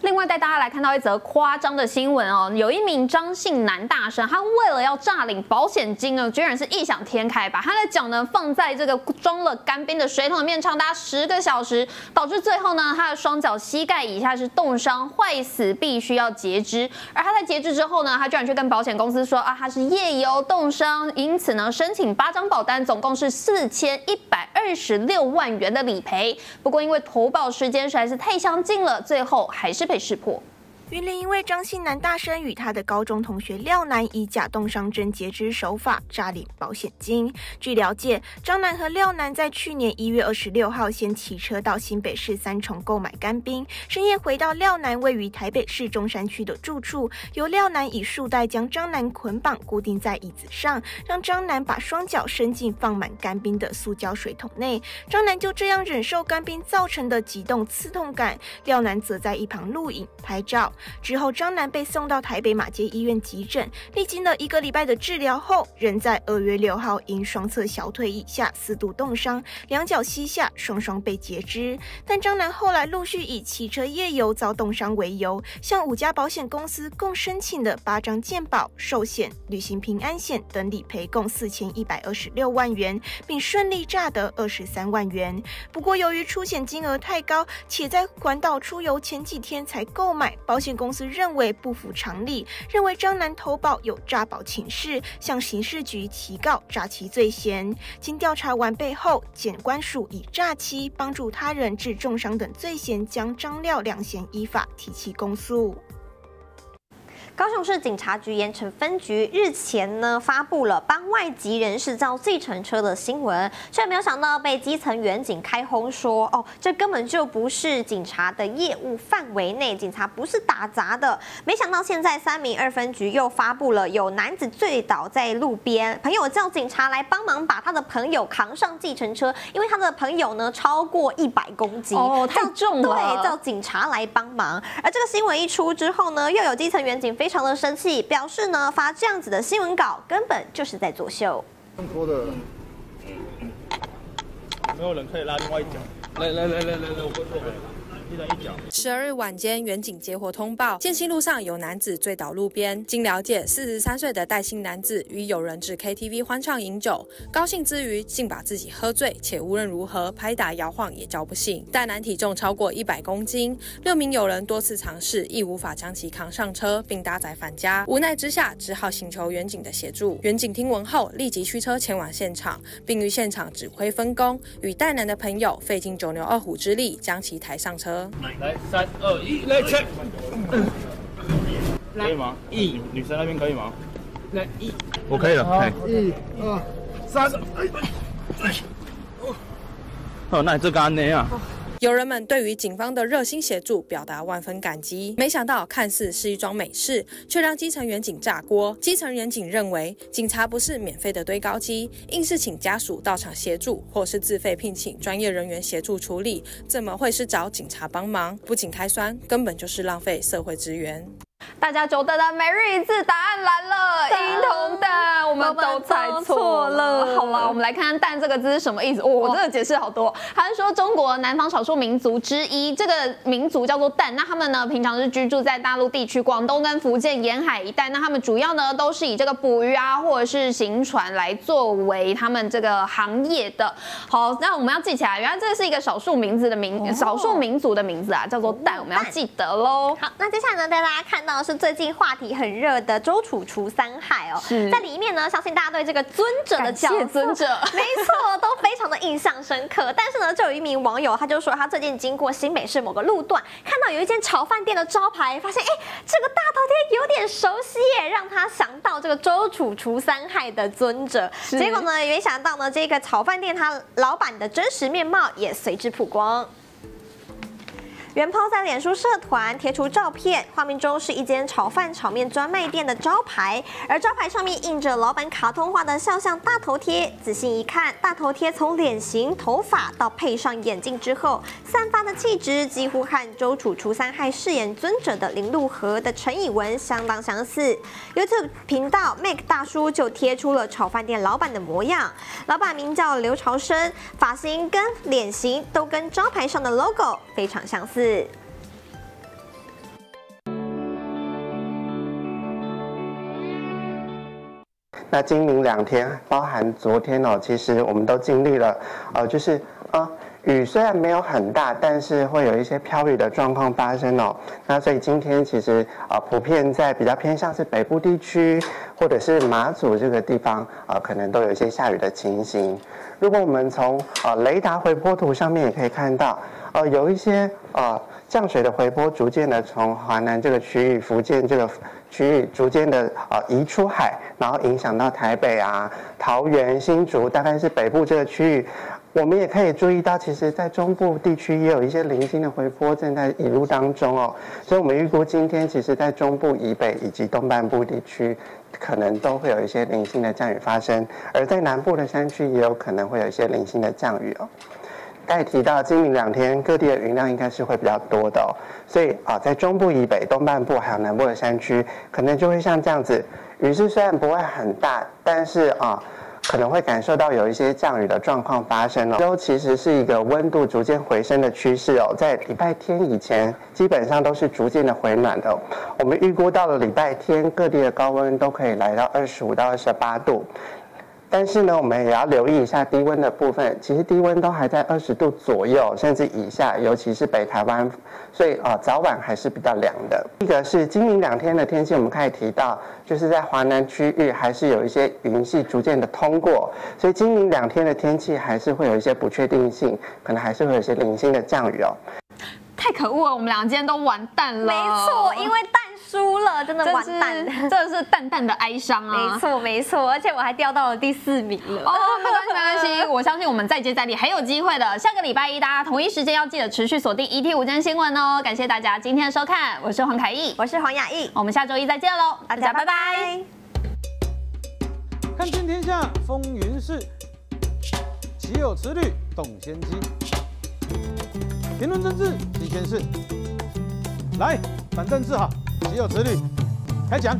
另外带大家来看到一则夸张的新闻哦，有一名张姓男大生，他为了要诈领保险金呢，居然是异想天开，把他的脚呢放在这个装了干冰的水桶里面长达十个小时，导致最后呢他的双脚膝盖以下是冻伤坏死，必须要截肢。而他在截肢之后呢，他居然去跟保险公司说啊他是夜游冻伤，因此呢申请八张保单，总共是四千一百二十六万元的理赔。不过因为投保时间实在是太相近了，最后还是 被识破。云林一位张姓男大生与他的高中同学廖男以假冻伤针截肢手法诈领保险金。据了解，张男和廖男在去年一月二十六号先骑车到新北市三重购买干冰，深夜回到廖男位于台北市中山区的住处，由廖男以束带将张男捆绑固定在椅子上，让张男把双脚伸进放满干冰的塑胶水桶内。张男就这样忍受干冰造成的极冻刺痛感，廖男则在一旁录影拍照。 之后，张男被送到台北马偕医院急诊，历经了一个礼拜的治疗后，仍在二月六号因双侧小腿以下四度冻伤，两脚膝下双双被截肢。但张男后来陆续以骑车夜游遭冻伤为由，向五家保险公司共申请了八张健保、寿险、旅行平安险等理赔，共四千一百二十六万元，并顺利诈得二十三万元。不过，由于出险金额太高，且在环岛出游前几天才购买保险。 公司认为不符常理，认为张男投保有诈保情事，向刑事局提告诈欺罪嫌。经调查完备后，检官署以诈欺、帮助他人致重伤等罪嫌，将张廖两嫌依法提起公诉。 高雄市警察局盐埕分局日前呢发布了帮外籍人士叫计程车的新闻，却没有想到被基层员警开轰说，哦，这根本就不是警察的业务范围内，警察不是打杂的。没想到现在三民二分局又发布了有男子醉倒在路边，朋友叫警察来帮忙把他的朋友扛上计程车，因为他的朋友呢超过一百公斤，哦，太重了，对，叫警察来帮忙。而这个新闻一出之后呢，又有基层员警非非常的生气，表示呢发这样子的新闻稿根本就是在作秀。更多的没有人可以拉另外一脚，来来来来来来，我过去。 十二日晚间，远景接获通报，建新路上有男子醉倒路边。经了解，四十三岁的戴姓男子与友人至 K T V 欢唱饮酒，高兴之余竟把自己喝醉，且无论如何拍打摇晃也叫不醒。戴男体重超过一百公斤，六名友人多次尝试，亦无法将其扛上车并搭载返家。无奈之下，只好请求远景的协助。远景听闻后，立即驱车前往现场，并于现场指挥分工，与戴男的朋友费尽九牛二虎之力将其抬上车。 来，三二一，来切！可以吗？一，女生那边可以吗？来一，我可以了。一、二、三，哦，那这干呢啊！ 友人们对于警方的热心协助表达万分感激，没想到看似是一桩美事，却让基层员警炸锅。基层员警认为警察不是免费的堆高机，硬是请家属到场协助，或是自费聘请专业人员协助处理，怎么会是找警察帮忙？不仅开酸，根本就是浪费社会资源。 大家久等的每日一字答案来了，婴童蛋，我们都猜错了。好了，我们来看看“蛋”这个字是什么意思。哦，我真的解释好多。他是说中国南方少数民族之一，这个民族叫做“蛋”。那他们呢，平常是居住在大陆地区、广东跟福建沿海一带。那他们主要呢，都是以这个捕鱼啊，或者是行船来作为他们这个行业的。好，那我们要记起来，原来这是一个少数民族的名，少数民族的名字啊，叫做“蛋”，我们要记得喽。好，那接下来呢，带大家看到。 是最近话题很热的周楚除三害哦，在里面呢，相信大家对这个尊者的角色，尊者没错，都非常的印象深刻。但是呢，就有一名网友他就说，他最近经过新北市某个路段，看到有一间炒饭店的招牌，发现哎，这个大头贴有点熟悉耶，让他想到这个周楚除三害的尊者。结果呢，也没想到呢，这个炒饭店他老板的真实面貌也随之曝光。 原 po 在脸书社团贴出照片，画面中是一间炒饭炒面专卖店的招牌，而招牌上面印着老板卡通化的肖像大头贴。仔细一看，大头贴从脸型、头发到配上眼镜之后，散发的气质几乎和周楚除三害饰演尊者的林陆河的陈以文相当相似。YouTube 频道 Make 大叔就贴出了炒饭店老板的模样，老板名叫刘朝生，发型跟脸型都跟招牌上的 logo 非常相似。 那今明两天，包含昨天哦，其实我们都经历了，呃，就是啊、呃，雨虽然没有很大，但是会有一些飘雨的状况发生哦。那所以今天其实啊、呃，普遍在比较偏向是北部地区或者是马祖这个地方啊、呃，可能都有一些下雨的情形。如果我们从呃雷达回波图上面也可以看到。 呃，有一些呃降水的回波，逐渐的从华南这个区域、福建这个区域，逐渐的呃移出海，然后影响到台北啊、桃园、新竹，大概是北部这个区域。我们也可以注意到，其实在中部地区也有一些零星的回波正在移入当中哦。所以，我们预估今天其实在中部以北以及东半部地区，可能都会有一些零星的降雨发生，而在南部的山区也有可能会有一些零星的降雨哦。 刚才提到，今明两天各地的云量应该是会比较多的哦，所以啊，在中部以北、东半部还有南部的山区，可能就会像这样子，雨势虽然不会很大，但是啊，可能会感受到有一些降雨的状况发生哦。之后其实是一个温度逐渐回升的趋势哦，在礼拜天以前，基本上都是逐渐的回暖的哦。我们预估到了礼拜天，各地的高温都可以来到二十五到二十八度。 但是呢，我们也要留意一下低温的部分。其实低温都还在二十度左右，甚至以下，尤其是北台湾，所以啊、呃，早晚还是比较凉的。一个是今明两天的天气，我们开始提到，就是在华南区域还是有一些云系逐渐的通过，所以今明两天的天气还是会有一些不确定性，可能还是会有一些零星的降雨哦。太可恶了，我们两个今天都完蛋了。没错，因为蛋。 输了，真的完蛋，这是淡淡的哀伤啊！没错，没错，而且我还掉到了第四名了。哦，没关系，没关系，我相信我们再接再厉，很有机会的。下个礼拜一，大家同一时间要记得持续锁定 E T 五真新闻哦！感谢大家今天的收看，我是黄凯毅，我是黄雅毅，我们下周一再见喽，大家拜拜。看遍天下风云事，岂有此理，动先机。评论政治，新鲜事。来，反正治好。 岂有此理！开讲。